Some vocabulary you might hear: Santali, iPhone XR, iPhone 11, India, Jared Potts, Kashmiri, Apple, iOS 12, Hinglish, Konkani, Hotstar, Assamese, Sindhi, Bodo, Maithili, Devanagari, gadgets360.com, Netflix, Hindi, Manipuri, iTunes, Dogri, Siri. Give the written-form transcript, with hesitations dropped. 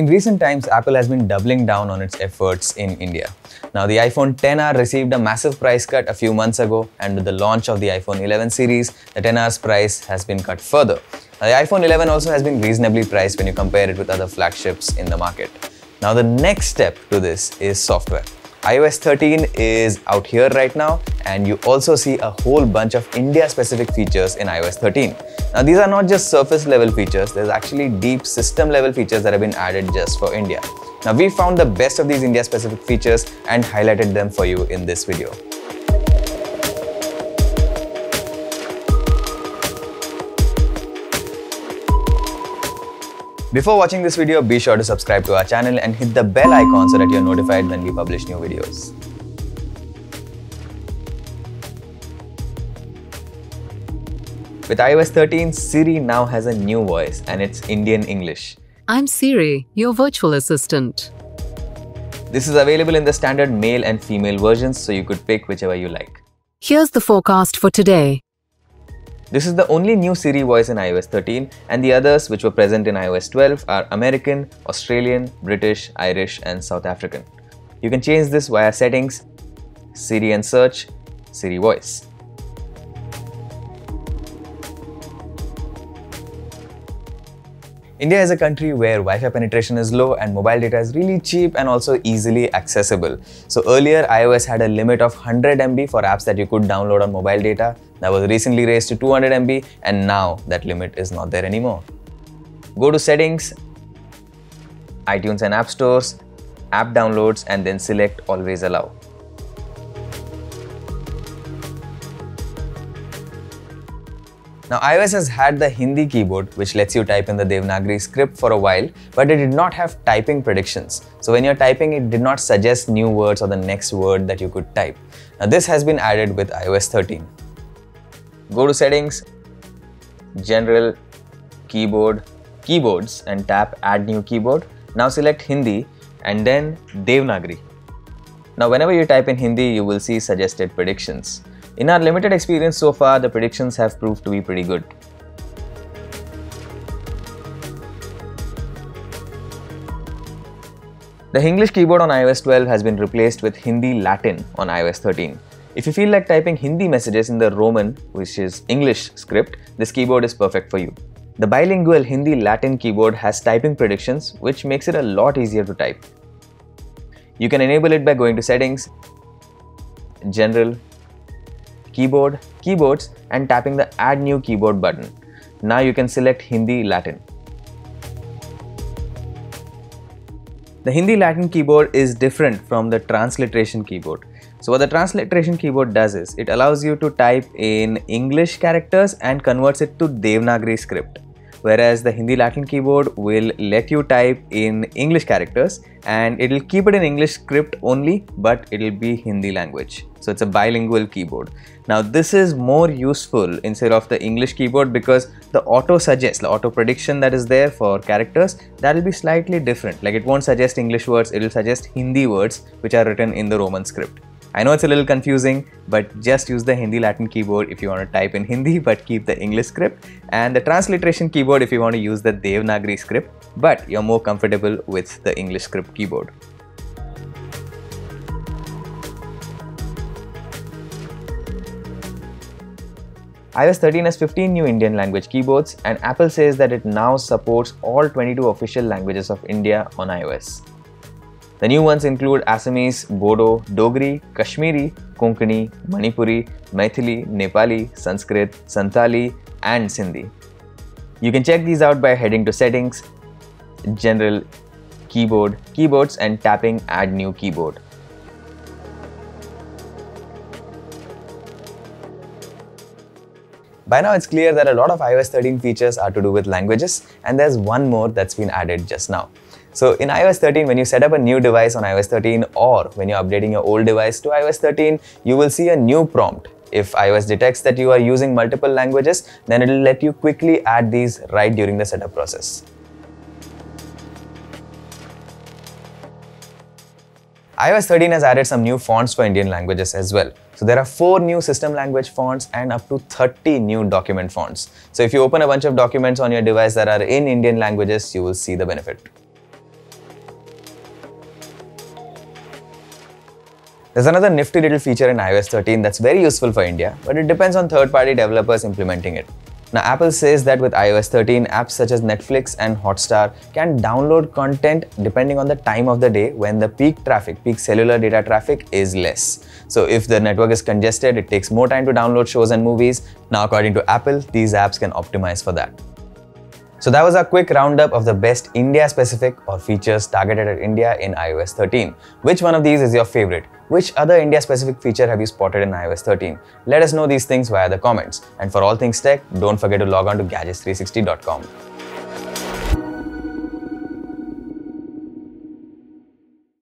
In recent times, Apple has been doubling down on its efforts in India. Now, the iPhone XR received a massive price cut a few months ago, and with the launch of the iPhone 11 series, the XR's price has been cut further. Now, the iPhone 11 also has been reasonably priced when you compare it with other flagships in the market. Now, the next step to this is software. iOS 13 is out here right now, and you also see a whole bunch of India-specific features in iOS 13. Now, these are not just surface-level features, there's actually deep system-level features that have been added just for India. Now, we found the best of these India-specific features and highlighted them for you in this video. Before watching this video, be sure to subscribe to our channel and hit the bell icon so that you're notified when we publish new videos. With iOS 13, Siri now has a new voice, and it's Indian English. I'm Siri, your virtual assistant. This is available in the standard male and female versions, so you could pick whichever you like. Here's the forecast for today. This is the only new Siri voice in iOS 13, and the others which were present in iOS 12 are American, Australian, British, Irish, and South African. You can change this via Settings, Siri and Search, Siri Voice. India is a country where Wi-Fi penetration is low and mobile data is really cheap and also easily accessible. So earlier, iOS had a limit of 100 MB for apps that you could download on mobile data. That was recently raised to 200 MB, and now that limit is not there anymore. Go to Settings, iTunes and App Stores, App Downloads, and then select Always Allow. Now, iOS has had the Hindi keyboard, which lets you type in the Devanagari script for a while, but it did not have typing predictions. So when you're typing, it did not suggest new words or the next word that you could type. Now, this has been added with iOS 13. Go to Settings, General, Keyboard, Keyboards, and tap Add New Keyboard. Now select Hindi and then Devanagari. Now, whenever you type in Hindi, you will see suggested predictions. In our limited experience so far, the predictions have proved to be pretty good. The Hinglish keyboard on iOS 12 has been replaced with Hindi Latin on iOS 13. If you feel like typing Hindi messages in the Roman, which is English script, this keyboard is perfect for you. The bilingual Hindi Latin keyboard has typing predictions, which makes it a lot easier to type. You can enable it by going to Settings, General, Keyboard, Keyboards, and tapping the Add New Keyboard button. Now you can select Hindi Latin. The Hindi Latin keyboard is different from the transliteration keyboard. So what the transliteration keyboard does is, it allows you to type in English characters and converts it to Devanagari script. Whereas the Hindi Latin keyboard will let you type in English characters, and it'll keep it in English script only, but it'll be Hindi language. So it's a bilingual keyboard. Now this is more useful instead of the English keyboard, because the auto suggests, the auto prediction that is there for characters, that'll be slightly different. Like, it won't suggest English words, it'll suggest Hindi words which are written in the Roman script. I know it's a little confusing, but just use the Hindi Latin keyboard if you want to type in Hindi but keep the English script, and the transliteration keyboard if you want to use the Devanagari script but you're more comfortable with the English script keyboard. iOS 13 has 15 new Indian language keyboards, and Apple says that it now supports all 22 official languages of India on iOS. The new ones include Assamese, Bodo, Dogri, Kashmiri, Konkani, Manipuri, Maithili, Nepali, Sanskrit, Santali, and Sindhi. You can check these out by heading to Settings, General, Keyboard, Keyboards, and tapping Add New Keyboard. By now, it's clear that a lot of iOS 13 features are to do with languages, and there's one more that's been added just now. So in iOS 13, when you set up a new device on iOS 13 or when you're updating your old device to iOS 13, you will see a new prompt. If iOS detects that you are using multiple languages, then it'll let you quickly add these right during the setup process. iOS 13 has added some new fonts for Indian languages as well. So there are 4 new system language fonts and up to 30 new document fonts. So if you open a bunch of documents on your device that are in Indian languages, you will see the benefit. There's another nifty little feature in iOS 13 that's very useful for India, but it depends on third-party developers implementing it. Now, Apple says that with iOS 13, apps such as Netflix and Hotstar can download content depending on the time of the day when the peak cellular data traffic is less. So if the network is congested, it takes more time to download shows and movies. Now, according to Apple, these apps can optimize for that. So that was our quick roundup of the best India-specific or features targeted at India in iOS 13. Which one of these is your favorite? Which other India-specific feature have you spotted in iOS 13? Let us know these things via the comments. And for all things tech, don't forget to log on to gadgets360.com.